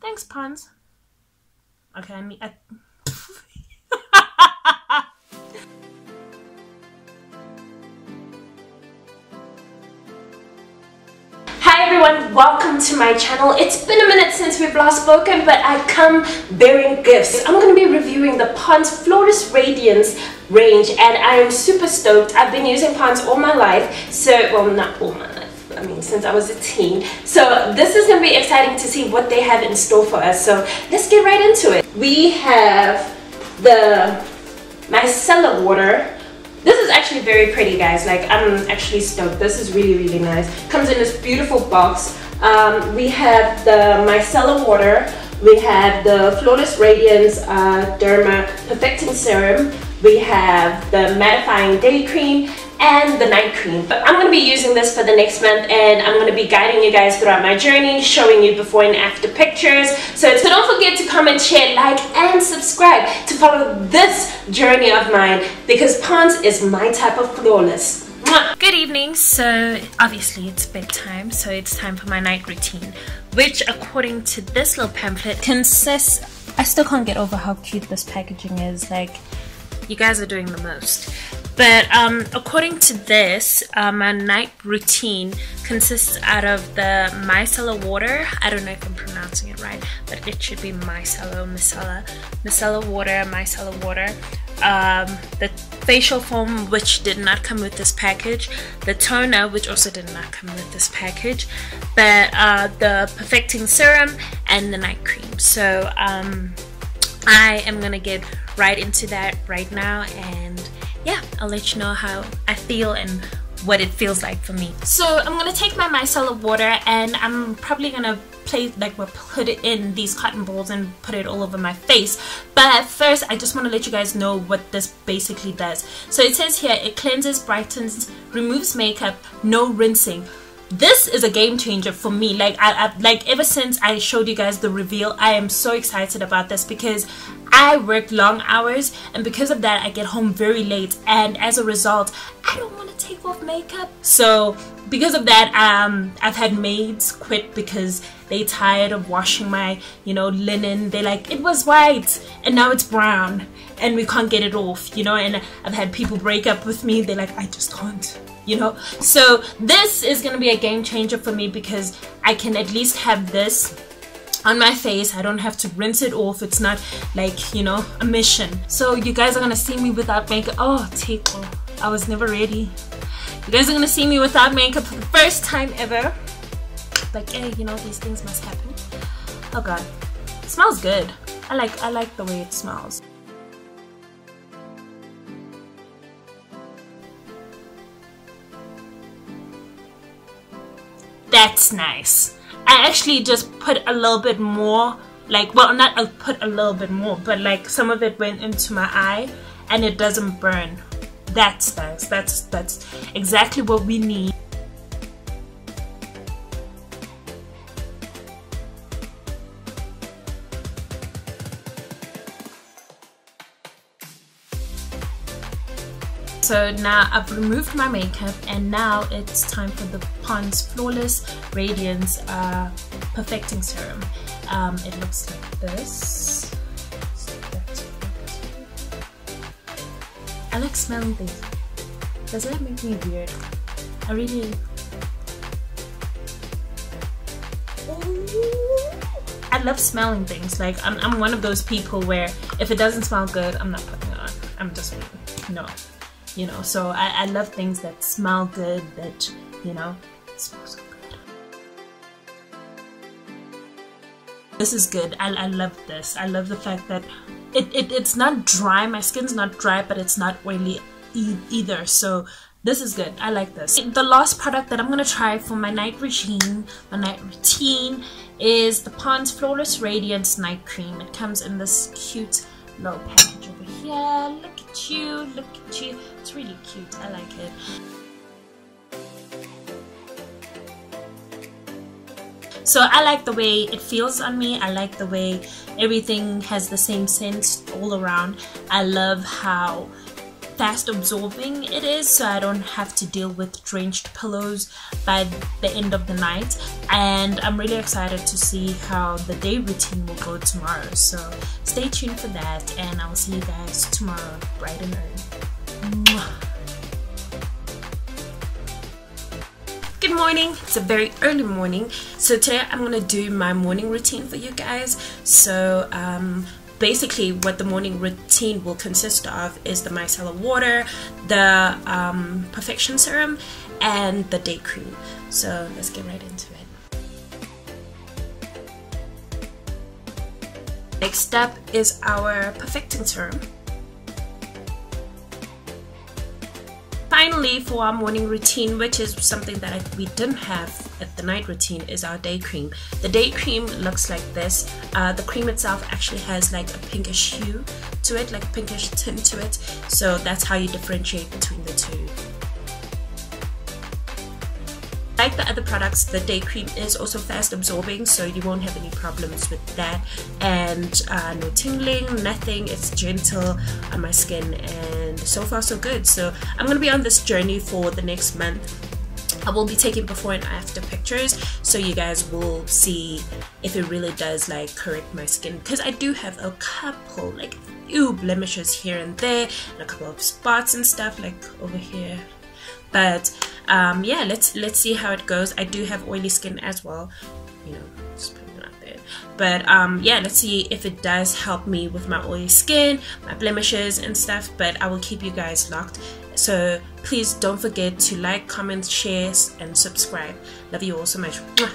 Thanks, Ponds. Okay, I mean, everyone, welcome to my channel. It's been a minute since we've last spoken, but I come bearing gifts. I'm going to be reviewing the Ponds Flawless Radiance range, and I am super stoked. I've been using Ponds all my life, so, well, not all my life, I mean, since I was a teen. So this is going to be exciting to see what they have in store for us. So let's get right into it. We have the micellar water. This is actually very pretty, guys. Like, I'm actually stoked. This is really, really nice. Comes in this beautiful box. We have the micellar water. We have the Flawless Radiance Derma Perfecting Serum. We have the mattifying day cream and the night cream. But I'm going to be using this for the next month, and I'm going to be guiding you guys throughout my journey, showing you before and after pictures. So don't forget to comment, share, like, and subscribe to follow this journey of mine, because Ponds is my type of flawless. Good evening. So obviously it's bedtime, so it's time for my night routine, which according to this little pamphlet consists... I still can't get over how cute this packaging is. Like, you guys are doing the most. But according to this, my night routine consists out of the micellar water. I don't know if I'm pronouncing it right, but it should be micellar water, micellar water. The facial foam, which did not come with this package. The toner, which also did not come with this package. But the perfecting serum and the night cream. So I am gonna get right into that right now, and yeah, I'll let you know how I feel and what it feels like for me. So I'm gonna take my micellar water, and I'm probably gonna put it in these cotton balls and put it all over my face. But first, I just want to let you guys know what this basically does. So it says here, it cleanses, brightens, removes makeup, no rinsing. This is a game changer for me. Like, ever since I showed you guys the reveal, I am so excited about this, because I work long hours, and because of that I get home very late, and as a result I don't want to take off makeup. So because of that, I've had maids quit because they're tired of washing my, you know, linen. They're like, it was white and now it's brown and we can't get it off, you know. And I've had people break up with me. They're like, I just can't, you know. So this is gonna be a game changer for me, because I can at least have this on my face. I don't have to rinse it off. It's not like, you know, a mission. So you guys are gonna see me without makeup. Oh, take off. I was never ready. You guys are gonna see me without makeup for the first time ever. Like, hey, you know, these things must happen. Oh god, it smells good. I like the way it smells. That's nice. I actually just put a little bit more, like, well, not I'll put a little bit more, but like some of it went into my eye, and it doesn't burn. That's nice. That's exactly what we need. So now I've removed my makeup, and now it's time for the Ponds Flawless Radiance Perfecting Serum. It looks like this. I like smelling things. Does that make me weird? I really... I love smelling things. Like, I'm one of those people where if it doesn't smell good, I'm not putting it on. I'm just... no. You know, so I love things that smell good, that, you know, smell so good. This is good. I love this. I love the fact that it's not dry. My skin's not dry, but it's not oily either. So this is good. I like this. The last product that I'm going to try for my night routine, is the Ponds Flawless Radiance Night Cream. It comes in this cute little package over here. Look at you, look at you. It's really cute. I like it. So I like the way it feels on me. I like the way everything has the same scent all around. I love how fast absorbing it is, so I don't have to deal with drenched pillows by the end of the night. And I'm really excited to see how the day routine will go tomorrow, so stay tuned for that, and I will see you guys tomorrow bright and early. Mwah. Good morning, it's a very early morning, so today I'm gonna do my morning routine for you guys. So basically what the morning routine will consist of is the micellar water, the perfection serum, and the day cream. So let's get right into it. Next up is our perfecting serum. Finally, for our morning routine, which is something that we didn't have at the night routine, is our day cream. The day cream looks like this. The cream itself actually has like a pinkish hue to it, like a pinkish tint to it. So that's how you differentiate between the two. Like the other products, the day cream is also fast absorbing, so you won't have any problems with that. And no tingling, nothing. It's gentle on my skin, and so far so good. So I'm going to be on this journey for the next month. I will be taking before and after pictures, so you guys will see if it really does like correct my skin, because I do have a couple like blemishes here and there, and a couple of spots and stuff like over here. But yeah, let's see how it goes. I do have oily skin as well, you know, just putting it out there. But yeah, let's see if it does help me with my oily skin, my blemishes and stuff. But I will keep you guys locked. So please don't forget to like, comment, share, and subscribe. Love you all so much.